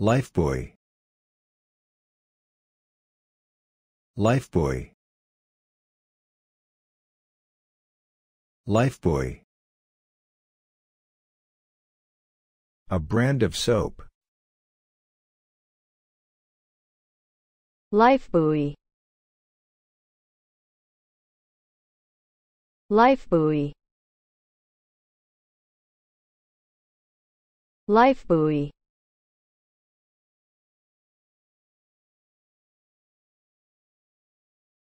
Lifebuoy. Lifebuoy. Lifebuoy. A brand of soap. Lifebuoy. Lifebuoy. Lifebuoy.